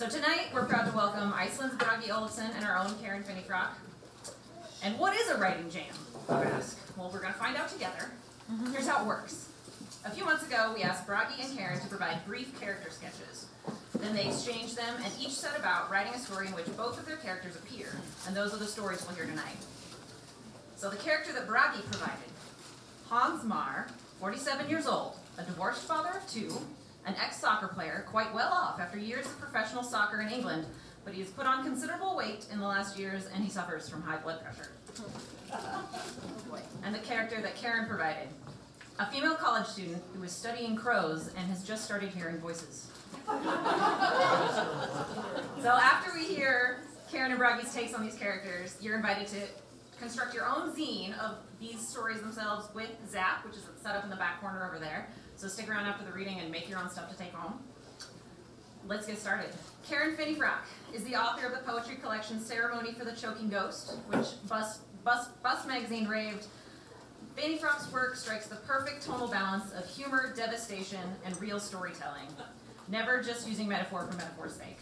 So tonight, we're proud to welcome Iceland's Bragi Olafsson and our own Karen Finneyfrock. And what is a writing jam, you ask? Well, we're going to find out together. Here's how it works. A few months ago, we asked Bragi and Karen to provide brief character sketches. Then they exchanged them, and each set about writing a story in which both of their characters appear. And those are the stories we'll hear tonight. So the character that Bragi provided, Hans Mar, 47 years old, a divorced father of two, an ex-soccer player, quite well off after years of professional soccer in England, but he has put on considerable weight in the last years, and he suffers from high blood pressure. And the character that Karen provided, a female college student who is studying crows and has just started hearing voices. So after we hear Karen and Bragi's takes on these characters, you're invited to construct your own zine of these stories themselves with Zap, which is set up in the back corner over there. So stick around after the reading and make your own stuff to take home. Let's get started. Karen Finneyfrock is the author of the poetry collection Ceremony for the Choking Ghost, which Bust Magazine raved. Finneyfrock's work strikes the perfect tonal balance of humor, devastation, and real storytelling, never just using metaphor for metaphor's sake.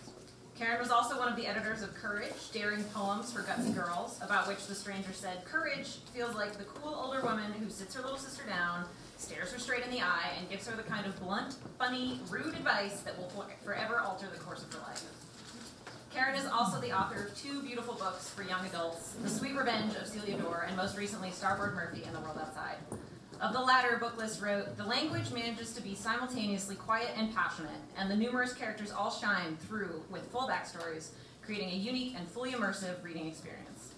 Karen was also one of the editors of Courage, daring poems for gutsy girls, about which the stranger said, "Courage feels like the cool older woman who sits her little sister down, stares her straight in the eye, and gives her the kind of blunt, funny, rude advice that will forever alter the course of her life." Karen is also the author of two beautiful books for young adults, The Sweet Revenge of Celia Dorr, and most recently, Starboard Murphy and the World Outside. Of the latter, Booklist wrote, "The language manages to be simultaneously quiet and passionate, and the numerous characters all shine through with full backstories, creating a unique and fully immersive reading experience."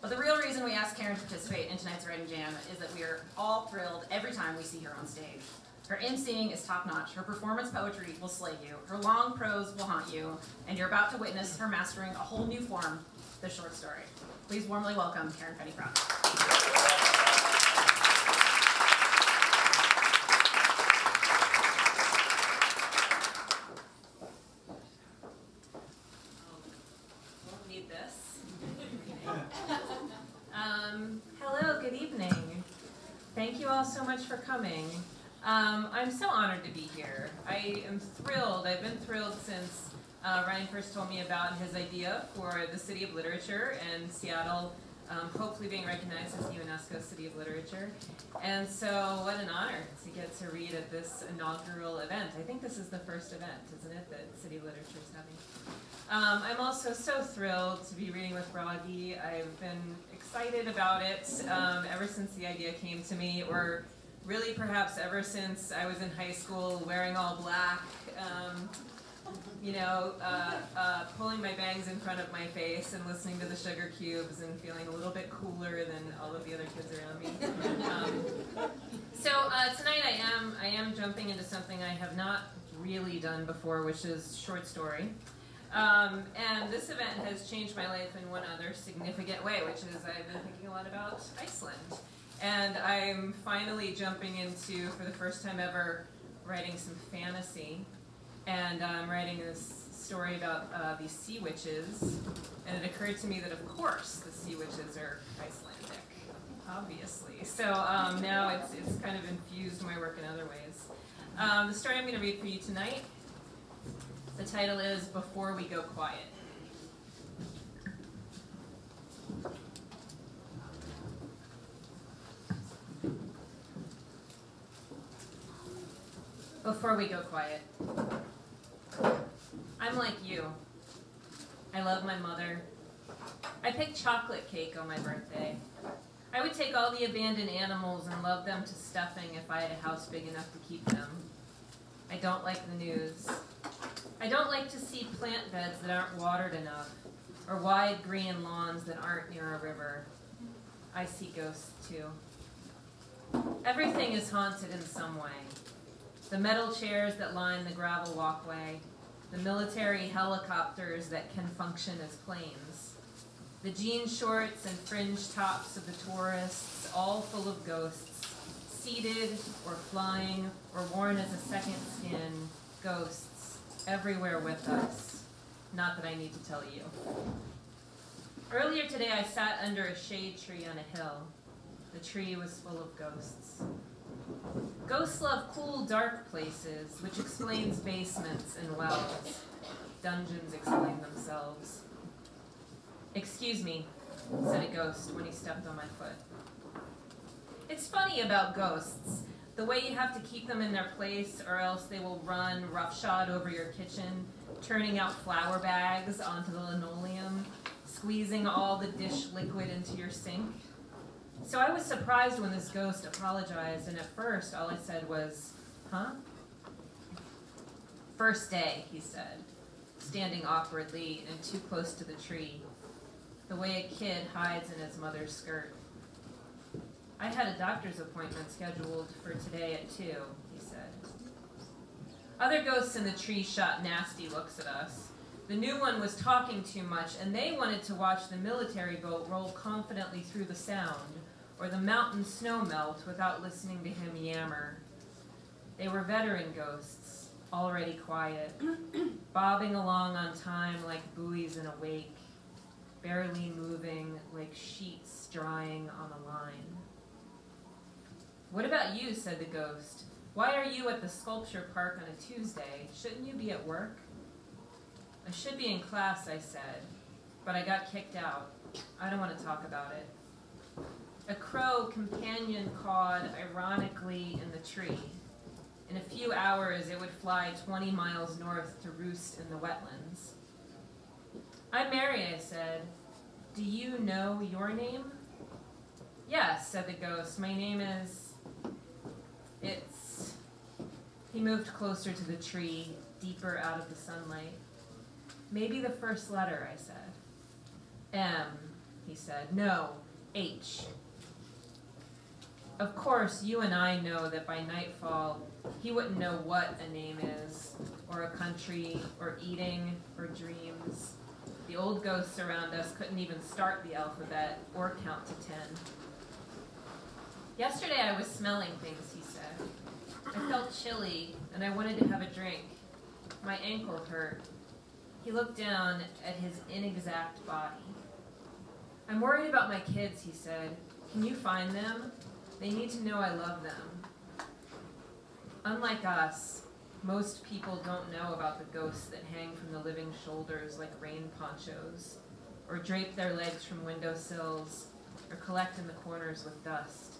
But the real reason we asked Karen to participate in tonight's Writing Jam is that we are all thrilled every time we see her on stage. Her emceeing is top-notch, her performance poetry will slay you, her long prose will haunt you, and you're about to witness her mastering a whole new form, the short story. Please warmly welcome Karen Finneyfrock. Oh, we'll need this. Hello, good evening. Thank you all so much for coming. I'm so honored to be here. I am thrilled. I've been thrilled since Ryan first told me about his idea for the City of Literature and Seattle, hopefully being recognized as the UNESCO City of Literature. And so what an honor to get to read at this inaugural event. I think this is the first event, isn't it, that City of Literature is having? I'm also so thrilled to be reading with Bragi. I've been excited about it ever since the idea came to me, or really, perhaps ever since I was in high school, wearing all black, pulling my bangs in front of my face and listening to the Sugar Cubes and feeling a little bit cooler than all of the other kids around me. Tonight I am jumping into something I have not really done before, which is short story. And this event has changed my life in one other significant way, which is I've been thinking a lot about Iceland. And I'm finally jumping into, for the first time ever, writing some fantasy. And I'm writing this story about these sea witches. And it occurred to me that, of course, the sea witches are Icelandic, obviously. So now it's kind of infused my work in other ways. The story I'm going to read for you tonight, the title is Before We Go Quiet. Before we go quiet. I'm like you. I love my mother. I pick chocolate cake on my birthday. I would take all the abandoned animals and love them to stuffing if I had a house big enough to keep them. I don't like the news. I don't like to see plant beds that aren't watered enough, or wide green lawns that aren't near a river. I see ghosts too. Everything is haunted in some way. The metal chairs that line the gravel walkway, the military helicopters that can function as planes, the jean shorts and fringe tops of the tourists, all full of ghosts, seated or flying or worn as a second skin, ghosts everywhere with us. Not that I need to tell you. Earlier today, I sat under a shade tree on a hill. The tree was full of ghosts. Ghosts love cool, dark places, which explains basements and wells. Dungeons explain themselves. "Excuse me," said a ghost when he stepped on my foot. It's funny about ghosts, the way you have to keep them in their place or else they will run roughshod over your kitchen, turning out flour bags onto the linoleum, squeezing all the dish liquid into your sink. So I was surprised when this ghost apologized, and at first all I said was, "Huh?" "First day," he said, standing awkwardly and too close to the tree, the way a kid hides in his mother's skirt. "I had a doctor's appointment scheduled for today at 2, he said. Other ghosts in the tree shot nasty looks at us. The new one was talking too much, and they wanted to watch the military boat roll confidently through the sound, or the mountain snow melt without listening to him yammer. They were veteran ghosts, already quiet, bobbing along on time like buoys in a wake, barely moving like sheets drying on a line. "What about you?" said the ghost. "Why are you at the sculpture park on a Tuesday? Shouldn't you be at work?" "I should be in class," I said, "but I got kicked out. I don't want to talk about it." A crow companion cawed ironically in the tree. In a few hours, it would fly 20 miles north to roost in the wetlands. "I'm Mary," I said. "Do you know your name?" "Yes," said the ghost. "My name is... it's..." He moved closer to the tree, deeper out of the sunlight. "Maybe the first letter," I said. "M," he said. "No, H." Of course, you and I know that by nightfall, he wouldn't know what a name is, or a country, or eating, or dreams. The old ghosts around us couldn't even start the alphabet or count to 10. "Yesterday I was smelling things," he said. "I felt chilly, and I wanted to have a drink. My ankle hurt." He looked down at his inexact body. "I'm worried about my kids," he said. "Can you find them? They need to know I love them." Unlike us, most people don't know about the ghosts that hang from the living shoulders like rain ponchos, or drape their legs from windowsills, or collect in the corners with dust.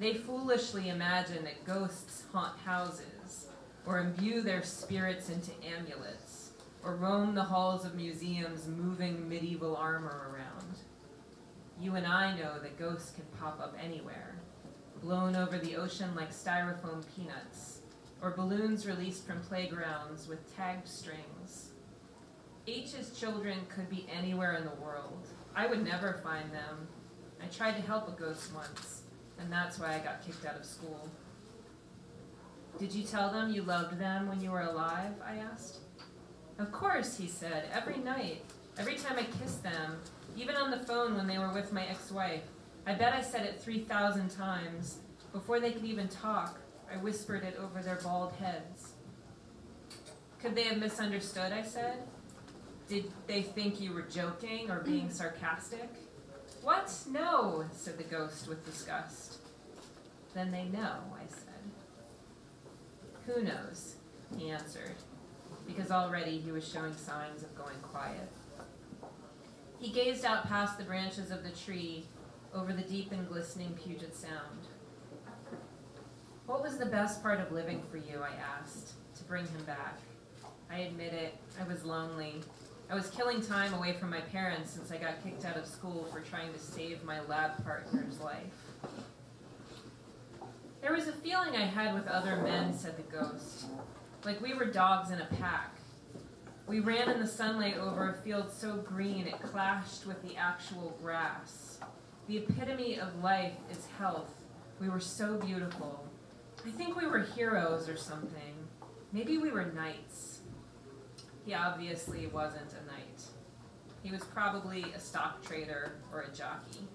They foolishly imagine that ghosts haunt houses, or imbue their spirits into amulets, or roam the halls of museums moving medieval armor around. You and I know that ghosts can pop up anywhere, blown over the ocean like styrofoam peanuts, or balloons released from playgrounds with tagged strings. H's children could be anywhere in the world. I would never find them. I tried to help a ghost once, and that's why I got kicked out of school. "Did you tell them you loved them when you were alive?" I asked. "Of course," he said, "every night, every time I kissed them, even on the phone when they were with my ex-wife. I bet I said it 3,000 times. Before they could even talk, I whispered it over their bald heads." "Could they have misunderstood?" I said. "Did they think you were joking or being sarcastic?" "What? No," said the ghost with disgust. "Then they know," I said. "Who knows?" he answered, because already he was showing signs of going quiet. He gazed out past the branches of the tree over the deep and glistening Puget Sound. "What was the best part of living for you?" I asked, to bring him back. I admit it, I was lonely. I was killing time away from my parents since I got kicked out of school for trying to save my lab partner's life. "There was a feeling I had with other men," said the ghost. "Like we were dogs in a pack. We ran in the sunlight over a field so green it clashed with the actual grass. The epitome of life is health. We were so beautiful. I think we were heroes or something. Maybe we were knights." He obviously wasn't a knight. He was probably a stock trader or a jockey.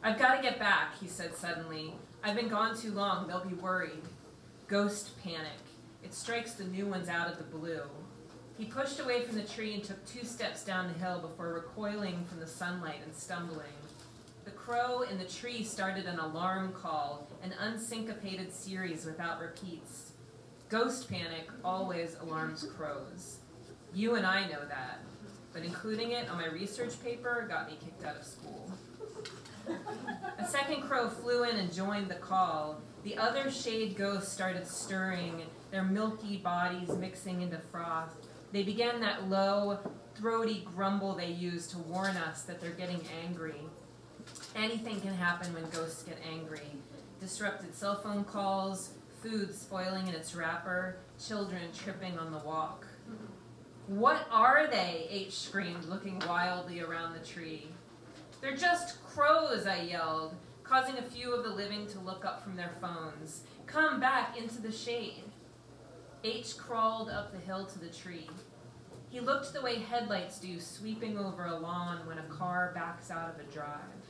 "I've got to get back," he said suddenly. "I've been gone too long. They'll be worried." Ghost panic. It strikes the new ones out of the blue. He pushed away from the tree and took 2 steps down the hill before recoiling from the sunlight and stumbling. The crow in the tree started an alarm call, an unsyncopated series without repeats. Ghost panic always alarms crows. You and I know that, but including it on my research paper got me kicked out of school. A second crow flew in and joined the call. The other shade ghosts started stirring, their milky bodies mixing into froth. They began that low, throaty grumble they use to warn us that they're getting angry. Anything can happen when ghosts get angry. Disrupted cell phone calls, food spoiling in its wrapper, children tripping on the walk. "What are they?" H screamed, looking wildly around the tree. "They're just crows," I yelled, causing a few of the living to look up from their phones. "Come back into the shade." H crawled up the hill to the tree. He looked the way headlights do, sweeping over a lawn when a car backs out of a drive.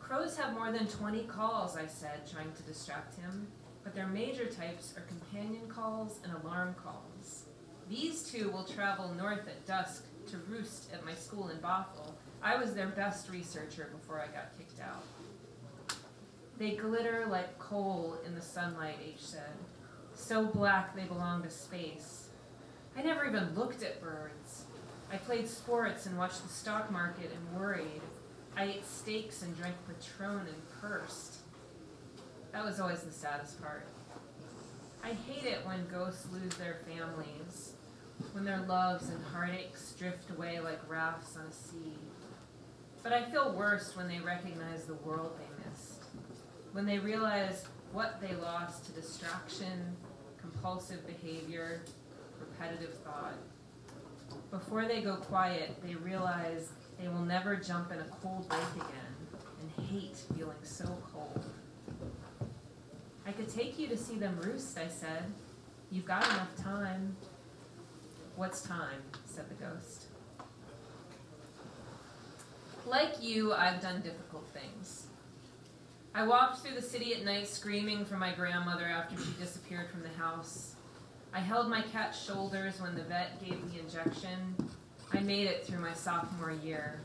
"Crows have more than 20 calls," I said, trying to distract him, "but their major types are companion calls and alarm calls. These two will travel north at dusk to roost at my school in Bothell. I was their best researcher before I got kicked out." "They glitter like coal in the sunlight," H said. "So black they belong to space. I never even looked at birds. I played sports and watched the stock market and worried. I ate steaks and drank Patron and cursed. That was always the saddest part. I hate it when ghosts lose their families, when their loves and heartaches drift away like rafts on a sea. But I feel worse when they recognize the world they missed, when they realize what they lost to distraction, compulsive behavior, repetitive thought. Before they go quiet, they realize they will never jump in a cold lake again and hate feeling so cold." "I could take you to see them roost," I said. "You've got enough time." "What's time?" said the ghost. Like you, I've done difficult things. I walked through the city at night screaming for my grandmother after she disappeared from the house. I held my cat's shoulders when the vet gave the injection. I made it through my sophomore year.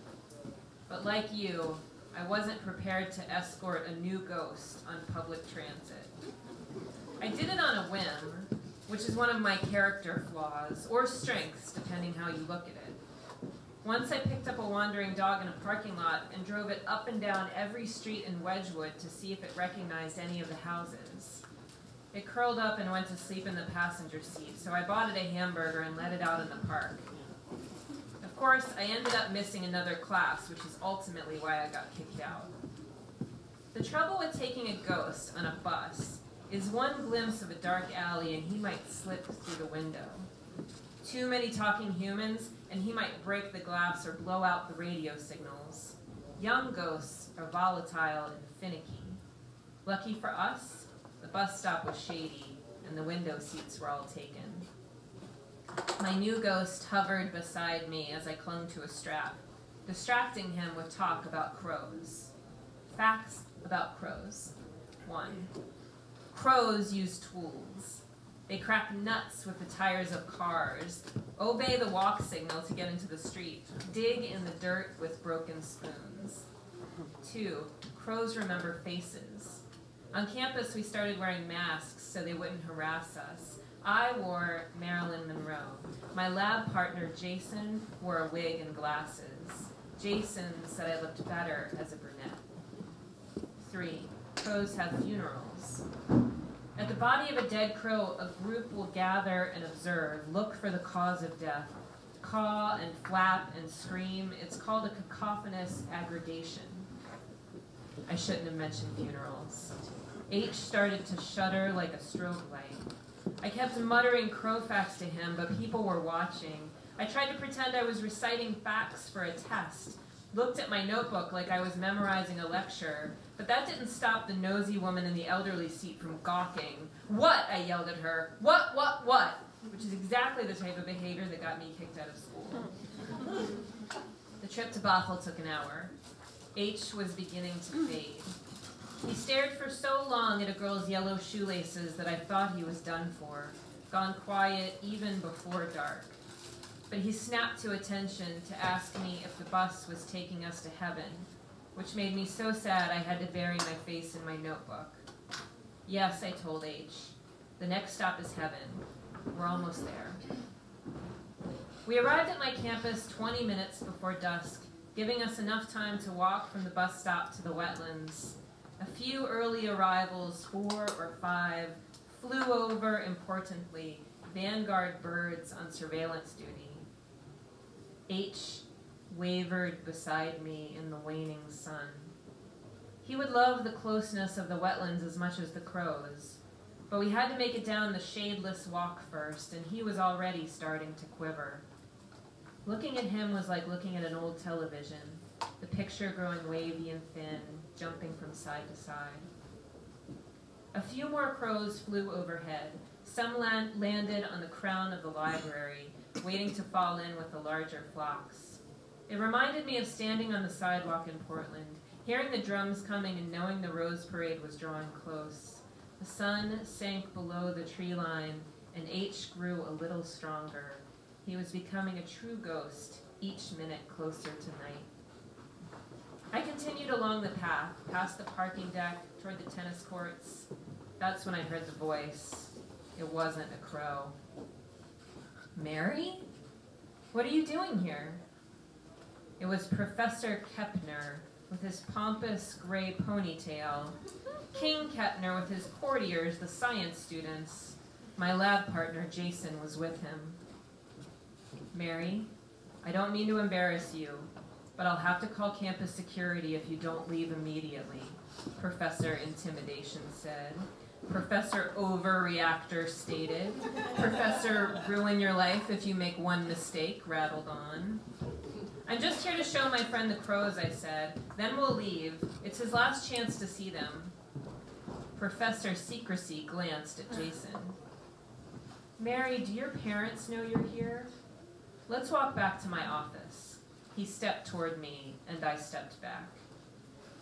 But like you, I wasn't prepared to escort a new ghost on public transit. I did it on a whim, which is one of my character flaws, or strengths, depending how you look at it. Once I picked up a wandering dog in a parking lot and drove it up and down every street in Wedgwood to see if it recognized any of the houses. It curled up and went to sleep in the passenger seat, so I bought it a hamburger and let it out in the park. Of course, I ended up missing another class, which is ultimately why I got kicked out. The trouble with taking a ghost on a bus is one glimpse of a dark alley and he might slip through the window. Too many talking humans, and he might break the glass or blow out the radio signals. Young ghosts are volatile and finicky. Lucky for us, the bus stop was shady, and the window seats were all taken. My new ghost hovered beside me as I clung to a strap, distracting him with talk about crows. Facts about crows. 1. Crows use tools. They crack nuts with the tires of cars, obey the walk signal to get into the street, dig in the dirt with broken spoons. 2. Crows remember faces. On campus, we started wearing masks so they wouldn't harass us. I wore Marilyn Monroe. My lab partner, Jason, wore a wig and glasses. Jason said I looked better as a brunette. 3. Crows have funerals. At the body of a dead crow, a group will gather and observe, look for the cause of death, caw and flap and scream. It's called a cacophonous aggregation. I shouldn't have mentioned funerals. H started to shudder like a strobe light. I kept muttering crow facts to him, but people were watching. I tried to pretend I was reciting facts for a test, looked at my notebook like I was memorizing a lecture, but that didn't stop the nosy woman in the elderly seat from gawking. "What?" I yelled at her. What, what?" Which is exactly the type of behavior that got me kicked out of school. The trip to Bothell took an hour. H was beginning to fade. He stared for so long at a girl's yellow shoelaces that I thought he was done for, gone quiet even before dark. But he snapped to attention to ask me if the bus was taking us to heaven, which made me so sad I had to bury my face in my notebook. "Yes," I told H. The next stop is heaven. We're almost there. We arrived at my campus 20 minutes before dusk, giving us enough time to walk from the bus stop to the wetlands. A few early arrivals, 4 or 5, flew over, importantly, vanguard birds on surveillance duty. H wavered beside me in the waning sun. He would love the closeness of the wetlands as much as the crows, but we had to make it down the shadeless walk first, and he was already starting to quiver. Looking at him was like looking at an old television, the picture growing wavy and thin, jumping from side to side. A few more crows flew overhead. Some landed on the crown of the library, waiting to fall in with the larger flocks. It reminded me of standing on the sidewalk in Portland, hearing the drums coming and knowing the Rose Parade was drawing close. The sun sank below the tree line, and H grew a little stronger. He was becoming a true ghost, each minute closer to night. I continued along the path, past the parking deck, toward the tennis courts. That's when I heard the voice. It wasn't a crow. "Mary? What are you doing here?" It was Professor Kepner, with his pompous gray ponytail, King Kepner with his courtiers, the science students. My lab partner, Jason, was with him. "Mary, I don't mean to embarrass you, but I'll have to call campus security if you don't leave immediately," Professor Intimidation said. Professor Overreactor stated. Professor Ruin Your Life If You Make One Mistake rattled on. "I'm just here to show my friend the crows," I said. "Then we'll leave. It's his last chance to see them." Professor Secrecy glanced at Jason. "Mary, do your parents know you're here? Let's walk back to my office." He stepped toward me, and I stepped back.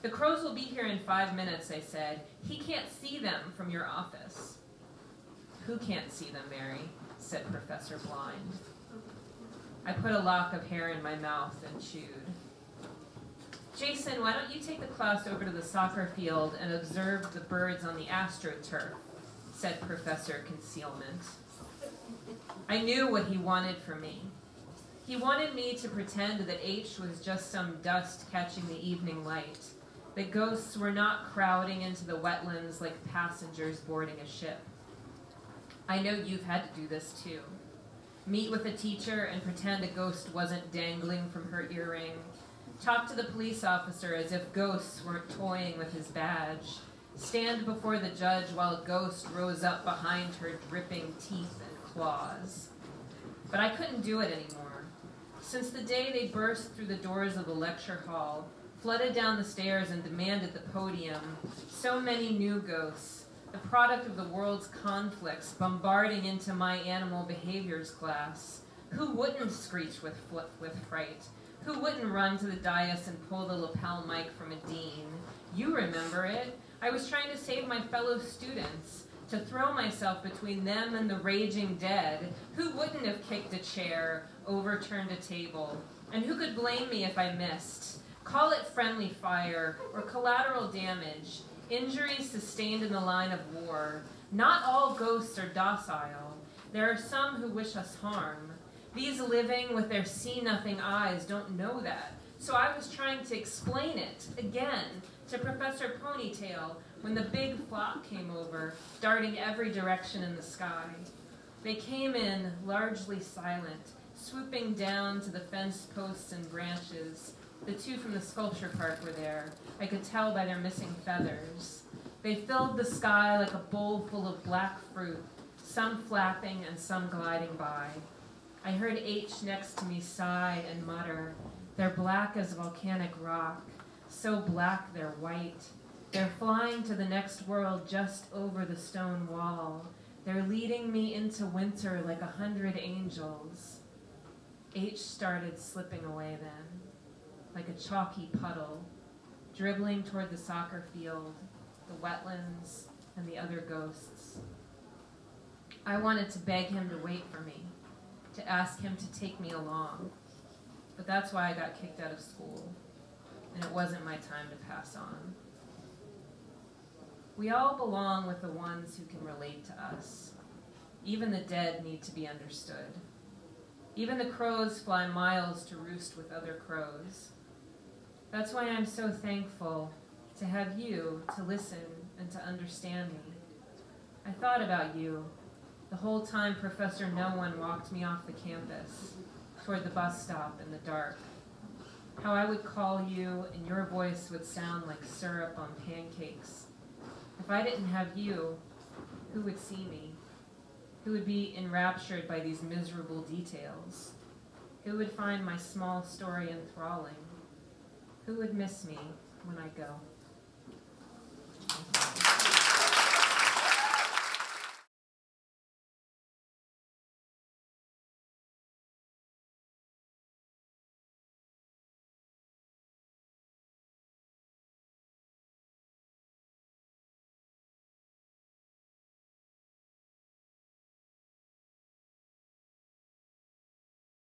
"The crows will be here in 5 minutes," I said. "He can't see them from your office." "Who can't see them, Mary?" said Professor Blind. I put a lock of hair in my mouth and chewed. "Jason, why don't you take the class over to the soccer field and observe the birds on the AstroTurf," said Professor Concealment. I knew what he wanted from me. He wanted me to pretend that H was just some dust catching the evening light, that ghosts were not crowding into the wetlands like passengers boarding a ship. I know you've had to do this too. Meet with a teacher and pretend a ghost wasn't dangling from her earring. Talk to the police officer as if ghosts weren't toying with his badge. Stand before the judge while a ghost rose up behind her dripping teeth and claws. But I couldn't do it anymore. Since the day they burst through the doors of the lecture hall, flooded down the stairs and demanded the podium, so many new ghosts, the product of the world's conflicts, bombarding into my animal behaviors class. Who wouldn't screech with fright? Who wouldn't run to the dais and pull the lapel mic from a dean? You remember it. I was trying to save my fellow students, to throw myself between them and the raging dead. Who wouldn't have kicked a chair, overturned a table? And who could blame me if I missed? Call it friendly fire or collateral damage, injuries sustained in the line of war. Not all ghosts are docile. There are some who wish us harm. These living with their see-nothing eyes don't know that. So I was trying to explain it, again, to Professor Ponytail when the big flock came over, darting every direction in the sky. They came in, largely silent, swooping down to the fence posts and branches. The two from the sculpture park were there. I could tell by their missing feathers. They filled the sky like a bowl full of black fruit, some flapping and some gliding by. I heard H next to me sigh and mutter, "They're black as volcanic rock, so black they're white. They're flying to the next world just over the stone wall. They're leading me into winter like 100 angels." H started slipping away then, like a chalky puddle, dribbling toward the soccer field, the wetlands, and the other ghosts. I wanted to beg him to wait for me, to ask him to take me along, but that's why I got kicked out of school, and it wasn't my time to pass on. We all belong with the ones who can relate to us. Even the dead need to be understood. Even the crows fly miles to roost with other crows. That's why I'm so thankful to have you to listen and to understand me. I thought about you the whole time Professor No One walked me off the campus toward the bus stop in the dark. How I would call you and your voice would sound like syrup on pancakes. If I didn't have you, who would see me? Who would be enraptured by these miserable details? Who would find my small story enthralling? Who would miss me when I go?